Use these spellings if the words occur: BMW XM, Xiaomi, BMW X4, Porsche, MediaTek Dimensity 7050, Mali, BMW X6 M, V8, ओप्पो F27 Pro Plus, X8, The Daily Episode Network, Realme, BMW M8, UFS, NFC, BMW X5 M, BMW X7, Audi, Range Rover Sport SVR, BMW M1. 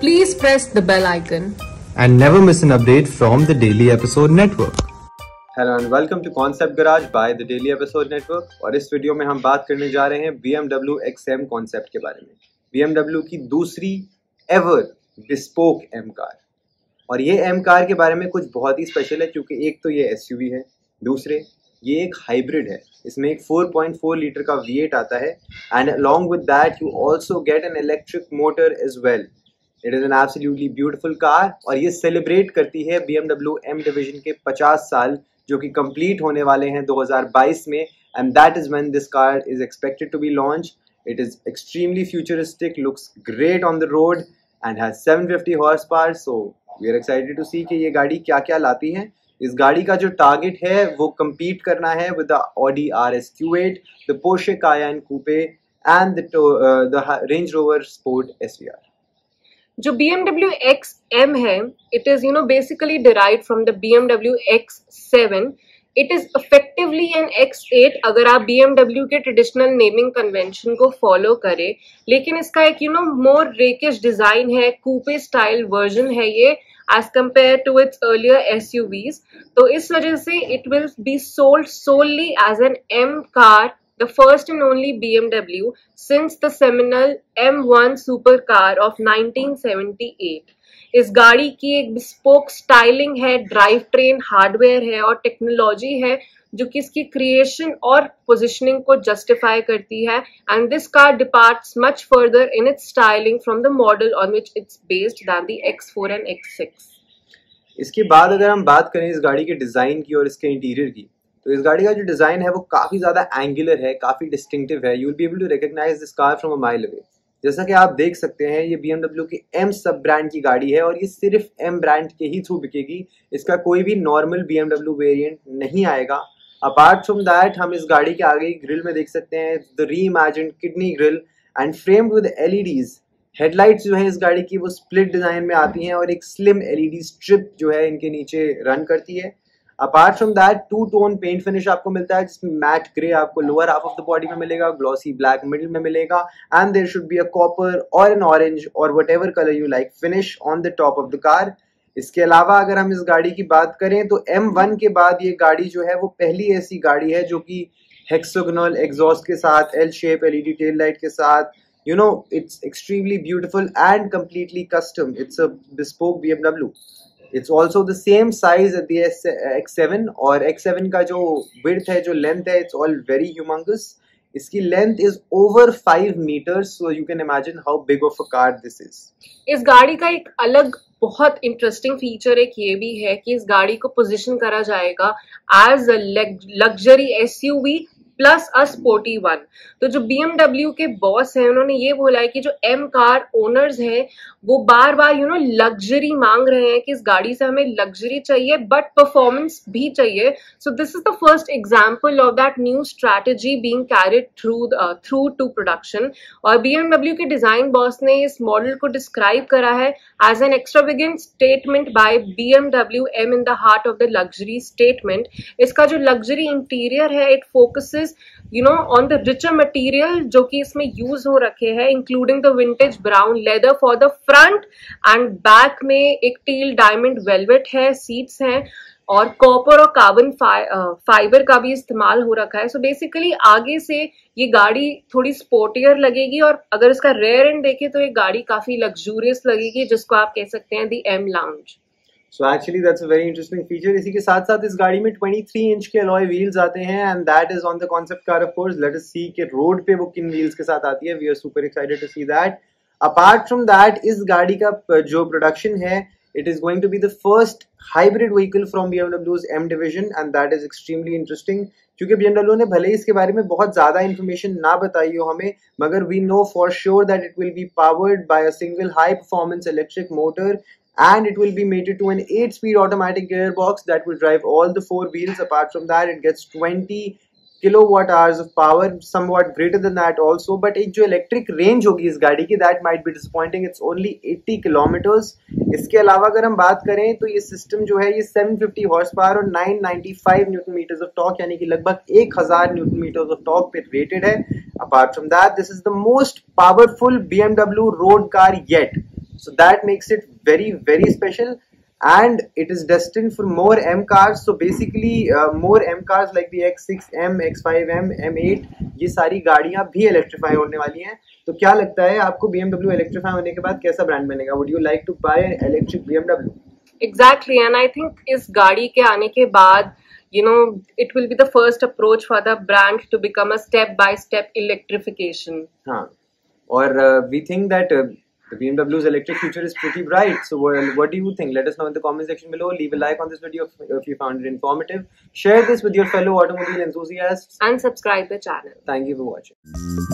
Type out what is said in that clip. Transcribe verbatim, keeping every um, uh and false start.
Please press the bell icon and never miss an update from the Daily Episode Network. Hello and welcome to Concept Garage by the Daily Episode Network. और इस video में हम बात करने जा रहे हैं B M W X M concept के बारे में, B M W की दूसरी एवर बिस्पोक M कार। और ये M कार के बारे में कुछ बहुत ही स्पेशल है, क्योंकि एक तो ये S U V है, दूसरे ये एक हाइब्रिड है। इसमें एक फोर पॉइंट फोर लीटर का V एट आता है and along with that you also get an electric motor as well. It is an absolutely beautiful car और ये सेलिब्रेट करती है B M W M division के पचास साल, जो कि कंप्लीट होने वाले हैं दो हज़ार बाईस में, and that is when this car is expected to be launch. It is extremely futuristic, looks great on the road and has seven fifty horse power. So we are excited to see कि ये गाड़ी क्या क्या लाती है। इस गाड़ी का जो टारगेट है वो कम्पीट करना है with the Audi R S Q eight, the Porsche Cayenne coupe and the Range Rover Sport S V R. जो B M W X M है, it is you know basically derived from the B M W X seven. It is effectively an X eight अगर आप B M W के traditional naming convention को follow करें, लेकिन इसका एक you know more rakish design है, coupe style version है ये as compared to its earlier S U Vs. तो इस वजह से it will be sold solely as an M car, the first and only B M W since the seminal M one supercar of nineteen seventy-eight. इस गाड़ी की एक bespoke styling है, drive train hardware है और टेक्नोलॉजी है जो कि इसकी क्रिएशन और पोजिशनिंग को जस्टिफाई करती है, and this car departs much further in its styling from the model on which it's based than the X four and X six. इसके बाद अगर हम बात करें इस गाड़ी के डिज़ाइन की और इसके इंटीरियर की, तो इस गाड़ी का जो डिज़ाइन है वो काफ़ी ज़्यादा एंगुलर है, काफ़ी डिस्टिंक्टिव है। You will be able to recognise this car from a mile away. जैसा कि आप देख सकते हैं ये B M W की M सब ब्रांड की गाड़ी है और ये सिर्फ M ब्रांड के ही थ्रू बिकेगी। इसका कोई भी normal B M W variant नहीं आएगा। अपार्ट फ्रॉम दैट हम इस गाड़ी के आगे ग्रिल में देख सकते हैं the reimagined kidney grille and framed with L E Ds. Headlights जो है इस गाड़ी की वो स्प्लिट डिज़ाइन में आती हैं और एक slim L E D strip जो है इनके नीचे रन करती है। Apart from that two tone paint finish आपको मिलता है, जिसमें मैट ग्रे आपको lower half of the body में मिलेगा, ग्लॉसी ब्लैक मिडिल में मिलेगा, and there should be a copper और एन ऑरेंज और whatever colour you like finish on the top of the car. इसके अलावा अगर हम इस गाड़ी की बात करें तो M वन के बाद ये गाड़ी जो है वो पहली ऐसी गाड़ी है जो कि हेक्सागोनल एग्जॉस्ट के साथ, L shape L E D tail light के साथ, you know it's extremely beautiful and completely custom. It's a bespoke B M W। It's also the same size at the X seven और X seven का जो width है, जो length है, it's all very humongous. इसकी length is over five metres, so you can imagine how big of a car this is. इस गाड़ी का एक अलग बहुत इंटरेस्टिंग फीचर एक ये भी है कि इस गाड़ी को पोजिशन करा जाएगा as a luxury S U V plus a sporty one. तो जो B M W के बॉस हैं उन्होंने ये बोला है कि जो M कार ओनर्स हैं वो बार बार यू नो लग्जरी मांग रहे हैं कि इस गाड़ी से हमें लग्जरी चाहिए बट परफॉर्मेंस भी चाहिए। So this is the first example of that new strategy being carried through through to production. और B M W के डिजाइन बॉस ने इस मॉडल को डिस्क्राइब करा है as an extravagant statement by B M W M in the heart of the luxury statement. इसका जो luxury interior है it focuses You know, on the richer material जो कि इसमें यूज हो रखे हैं, including the vintage brown leather for the front and back में एक टील डायमंड वेलवेट है, सीट्स हैं और कॉपर और कार्बन फाइबर का भी इस्तेमाल हो रखा है। सो so बेसिकली आगे से ये गाड़ी थोड़ी स्पोर्टियर लगेगी और अगर इसका रेयर एंड देखें तो ये गाड़ी काफी लग्जूरियस लगेगी, जिसको आप कह सकते हैं the M lounge. So actually that's a very interesting feature. इसी के साथ साथ इस गाड़ी में तेईस इंच के अलॉय व्हील्स आते हैं and that is on the concept car of course. Let us see के रोड पे वो किन व्हील्स के साथ आती है, we are super excited to see that. Apart from that इस गाड़ी का जो प्रोडक्शन है it is going to be the first hybrid vehicle from B M W's M division and that is extremely interesting, क्योंकि B M W ने भले ही इसके बारे में बहुत ज्यादा इन्फॉर्मेशन ना बताई हो हमें, मगर we know for sure that it will be powered by a single high performance electric motor and it will be mated to an eight speed automatic gearbox that will drive all the four wheels. Apart from that it gets twenty kilowatt hours of power, somewhat greater than that also, but ek jo electric range hogi is gaadi ki that might be disappointing, it's only eighty kilometers. iske alawa agar hum baat kare to ye system jo hai ye seven fifty horsepower aur nine ninety-five newton meters of torque yani ki lagbhag one thousand newton meters of torque pe rated hai. Apart from that this is the most powerful B M W road car yet. So that makes it very, very special, and it is destined for more M cars. So basically uh, more M cars like the X six M, X five M, M eight, ये सारी गाड़ियाँ भी electrify होने वाली हैं। तो क्या लगता है आपको B M W electrify होने के बाद कैसा brand बनेगा? Would you like to buy an electric B M W? Exactly, and I think इस गाड़ी के आने के बाद you know it will be the first approach for the brand to become a step-by-step electrification. हाँ, और uh, we think that uh, the B M W's electric future is pretty bright. So what, what do you think? Let us know in the comment section below. Leave a like on this video if you found it informative. Share this with your fellow automobile enthusiasts. And subscribe the channel. Thank you for watching.